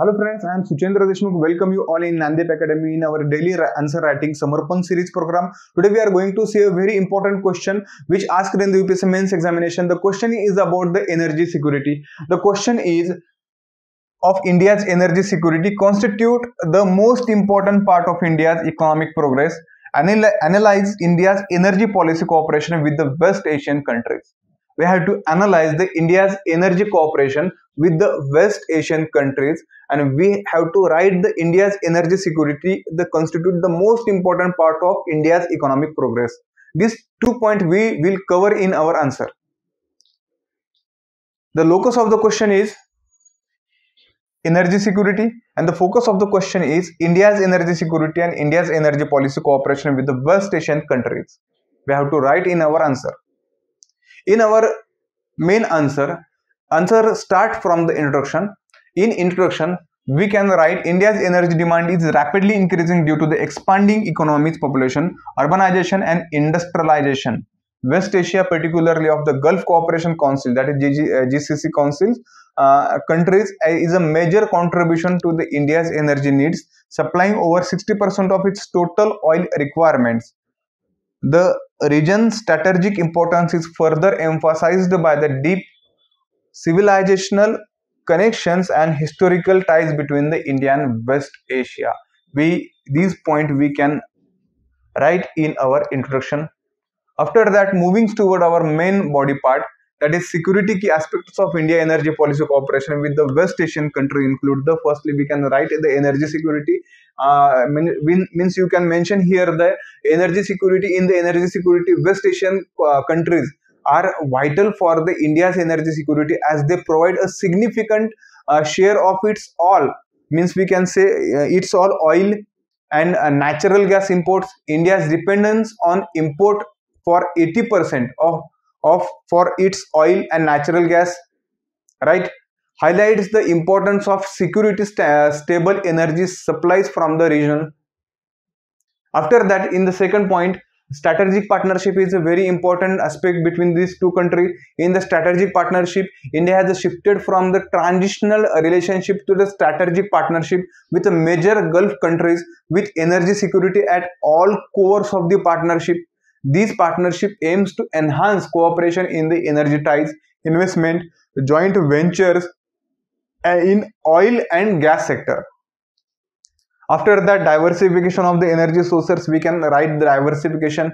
Hello friends, I am Suchendra Deshmukh. Welcome you all in Nandeep Academy in our daily answer writing Samarpan series program. Today we are going to see a very important question which asked in the UPSC mains examination. The question is about the energy security. The question is of India's energy security constitute the most important part of India's economic progress. Analyze India's energy policy cooperation with the West Asian countries. We have to analyze the India's energy cooperation with the West Asian countries, and we have to write the India's energy security that constitute the most important part of India's economic progress. These 2 points we will cover in our answer. The locus of the question is energy security, and the focus of the question is India's energy security and India's energy policy cooperation with the West Asian countries. We have to write in our answer. In our main answer start from the introduction. In introduction, we can write India's energy demand is rapidly increasing due to the expanding economy's population, urbanization and industrialization. West Asia, particularly of the Gulf Cooperation Council, that is GCC Council, countries is a major contribution to the India's energy needs, supplying over 60% of its total oil requirements. The region's strategic importance is further emphasized by the deep civilizational connections and historical ties between the India and West Asia. These points we can write in our introduction. After that, moving toward our main body part, that is security. Key aspects of India energy policy cooperation with the West Asian country include the firstly we can write the energy security. Means you can mention here the energy security. In the energy security, West Asian countries are vital for the India's energy security as they provide a significant share of its all. Means we can say its all oil and natural gas imports. India's dependence on import for 80% for its oil and natural gas, right, highlights the importance of security stable energy supplies from the region. After that, in the second point, strategic partnership is a very important aspect between these two countries. In the strategic partnership, India has shifted from the transitional relationship to the strategic partnership with the major Gulf countries with energy security at all cores of the partnership. These partnership aims to enhance cooperation in the energy ties, investment, joint ventures in oil and gas sector. After that, diversification of the energy sources, we can write the diversification.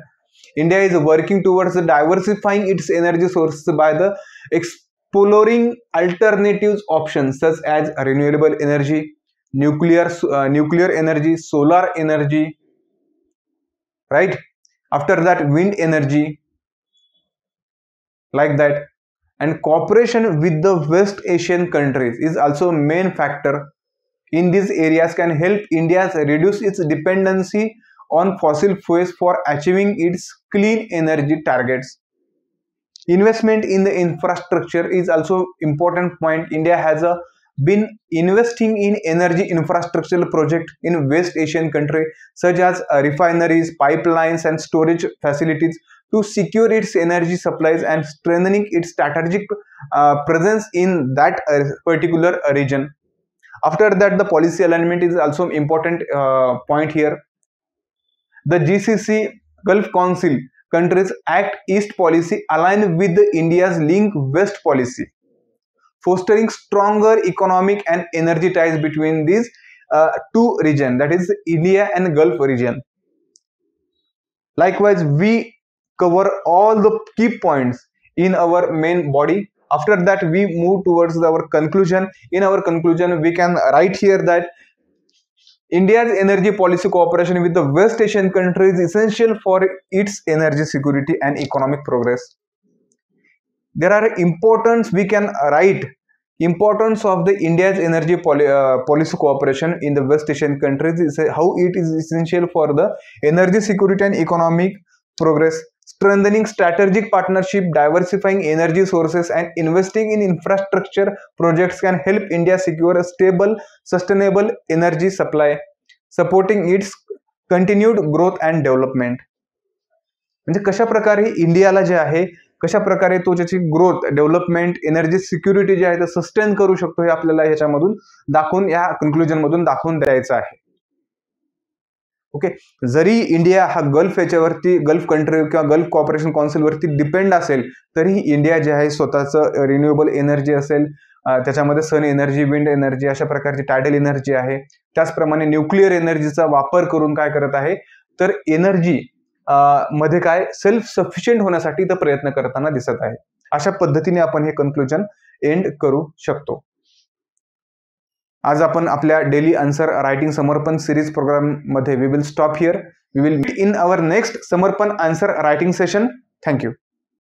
India is working towards diversifying its energy sources by the exploring alternatives options such as renewable energy, nuclear energy, solar energy, right? After that, wind energy, like that. And cooperation with the West Asian countries is also a main factor in these areas, can help India reduce its dependency on fossil fuels for achieving its clean energy targets. Investment in the infrastructure is also important point. India has been investing in energy infrastructural projects in West Asian countries such as refineries, pipelines and storage facilities to secure its energy supplies and strengthening its strategic presence in that particular region. After that, the policy alignment is also an important point here. The GCC Gulf Council countries Act East policy align with India's Link West policy, fostering stronger economic and energy ties between these two regions, that is India and Gulf region. Likewise, we cover all the key points in our main body. After that, we move towards our conclusion. In our conclusion, we can write here that India's energy policy cooperation with the West Asian countries is essential for its energy security and economic progress. There are importance we can write. Importance of the India's energy policy cooperation in the West Asian countries is how it is essential for the energy security and economic progress, strengthening strategic partnership, diversifying energy sources and investing in infrastructure projects can help India secure a stable, sustainable energy supply, supporting its continued growth and development. म्हणजे कशा प्रकारे इंडियाला जे आहे कशा प्रकारे तो त्याची growth development energy security जी आहे ते सस्टेन करू शकतो हे आपल्याला याच्यामधून दाखवून या कन्क्लूजन मधून दाखवून द्यायचं आहे. ओके, जरी इंडिया हा गल्फ याच्यावरती गल्फ कंट्री किंवा गल्फ कॉर्पोरेशन काउन्सिल वरती डिपेंड असेल तरीही इंडिया जे आहे स्वतःचं रिन्यूएबल एनर्जी असेल त्याच्यामध्ये सन एनर्जी विंड एनर्जी अशा प्रकारची टायडल एनर्जी आहे. त्याचप्रमाणे न्यूक्लिअर एनर्जीचा वापर करून काय करत आहे तर एनर्जी मध्ये काय सेल्फ सफिशियंट होण्यासाठी तर प्रयत्न करताना दिसत आहे. अशा पद्धतीने आपण हे कन्क्लूजन एंड करू शकतो. आज आपण आपल्या daily answer writing Samarpan series programme मध्ये we will stop here. We will meet in our next Samarpan answer writing session. Thank you.